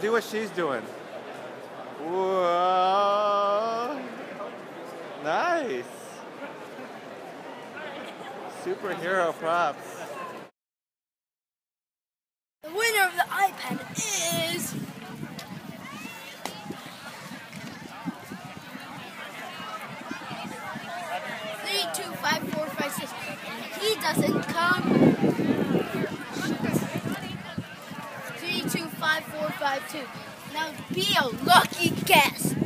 Do what she's doing. Whoa. Nice. Superhero props. The winner of the iPad is... He doesn't come. 3, 2, 5, 4, 5, 2. Now be a lucky guess.